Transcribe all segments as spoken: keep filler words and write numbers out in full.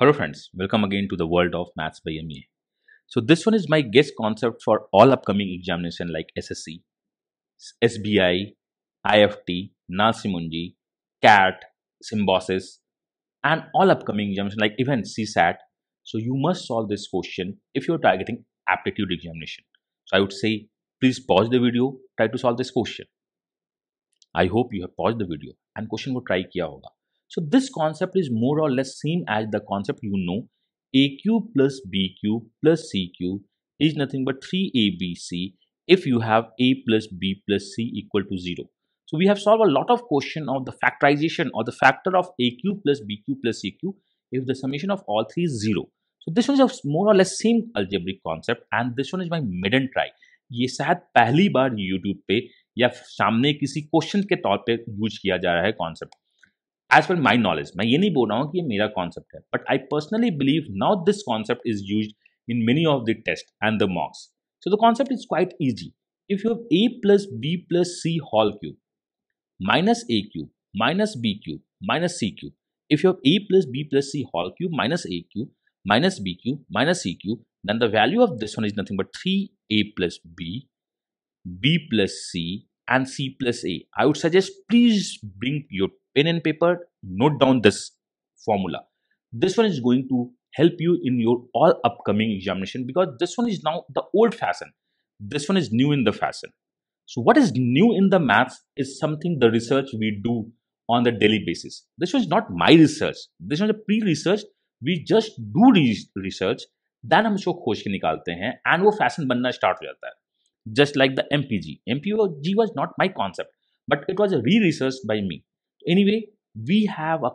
Hello friends, welcome again to the world of Maths by Amiya. So this one is my guest concept for all upcoming examination like S S C, S B I, I F T, Nal Simunji, C A T, Symbosis and all upcoming examination like even C SAT. So you must solve this question if you're targeting aptitude examination. So I would say please pause the video, try to solve this question. I hope you have paused the video and question ko try kiya hoga. So this concept is more or less same as the concept you know. A Q plus B Q plus C Q is nothing but three A B C if you have A plus B plus C equal to zero. So we have solved a lot of question of the factorization or the factor of A Q plus B Q plus C Q if the summation of all three is zero. So this one is more or less same algebraic concept and this one is my midden try. ये शायद पहली बार YouTube पे या सामने किसी question के तौर पे use किया जा रहा है concept. As per my knowledge, मैं ये नहीं बोल रहा हूँ कि ये मेरा concept है, but I personally believe now this concept is used in many of the tests and the mocks. So the concept is quite easy. If you have A plus B plus C whole cube, minus A cube, minus B cube, minus C cube. If you have A plus B plus C whole cube, minus A cube, minus B cube, minus C cube, then the value of this one is nothing but three A plus B, B plus C and C plus A. I would suggest please bring your pen and paper, note down this formula. This one is going to help you in your all upcoming examination because this one is now the old fashion. This one is new in the fashion. So what is new in the maths is something the research we do on the daily basis. This one is not my research. This one is a pre-research. We just do research. Then हम उसको खोज के निकालते हैं and वो fashion बनना start हो जाता है. Just like the M P G. M P G was not my concept, but it was re-researched by me. Anyway, we have a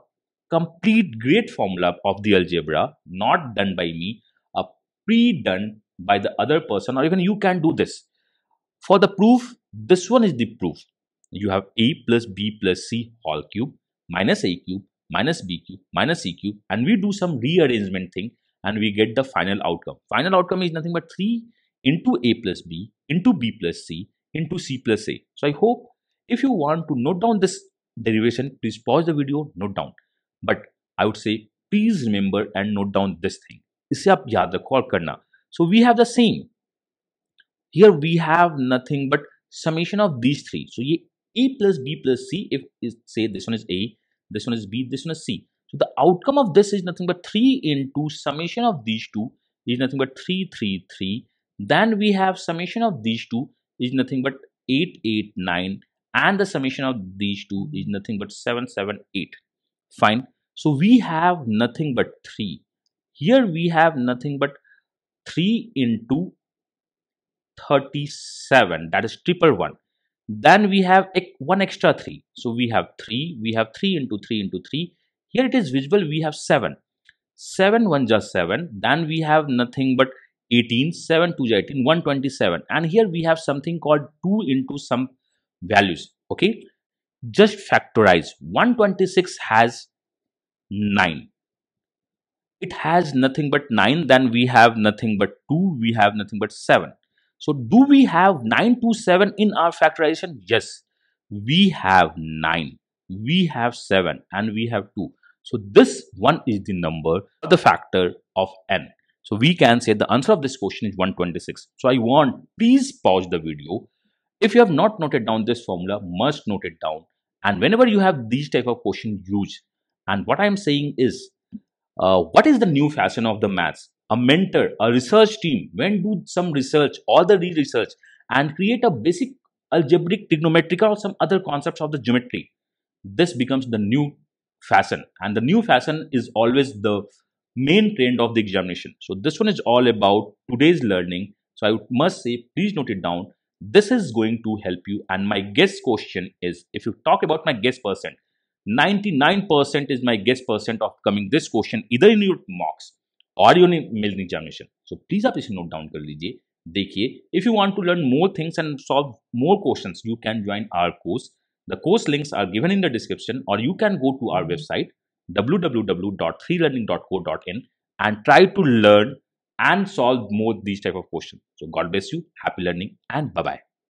complete great formula of the algebra, not done by me, a pre-done by the other person, or even you can do this. For the proof, this one is the proof. You have A plus B plus C whole cube, minus A cube, minus B cube, minus C cube, and we do some rearrangement thing. And we get the final outcome. Final outcome is nothing but three into A plus B into B plus C into C plus A. So I hope if you want to note down this derivation, please pause the video, note down. But I would say please remember and note down this thing. इसे आप याद रखो और करना. So we have the same. Here we have nothing but summation of these three. So ये A plus B plus C, if say this one is A, this one is B, this one is C. The outcome of this is nothing but three into summation of these two is nothing but three, three, three. Then we have summation of these two is nothing but eight, eight, nine. And the summation of these two is nothing but seven, seven, eight. Fine. So we have nothing but three. Here we have nothing but three into thirty-seven. That is triple one. Then we have one extra three. So we have three. We have three into three into three. Here it is visible, we have seven, seven, one is seven, then we have nothing but eighteen, seven, two is eighteen, one twenty-seven, and here we have something called two into some values, okay. Just factorize, one twenty-six has nine, it has nothing but nine, then we have nothing but two, we have nothing but seven. So do we have nine to seven in our factorization? Yes, we have nine, we have seven and we have two. So this one is the number of the factor of n. So we can say the answer of this question is one twenty-six. So I want, please pause the video. If you have not noted down this formula, must note it down. And whenever you have these type of question, use. And what I am saying is, uh, what is the new fashion of the maths? A mentor, a research team, when do some research or the re-research and create a basic algebraic, trigonometrical or some other concepts of the geometry. This becomes the new fashion and the new fashion is always the main trend of the examination. So this one is all about today's learning. So I must say, please note it down. This is going to help you. And my guess question is, if you talk about my guess percent, ninety-nine percent is my guess percent of coming this question either in your mocks or your main examination. So please आप इसे note down कर लीजिए. देखिए, if you want to learn more things and solve more questions, you can join our course. The course links are given in the description or you can go to our website w w w dot three e learning dot co dot in and try to learn and solve more these type of questions. So God bless you, happy learning and bye-bye.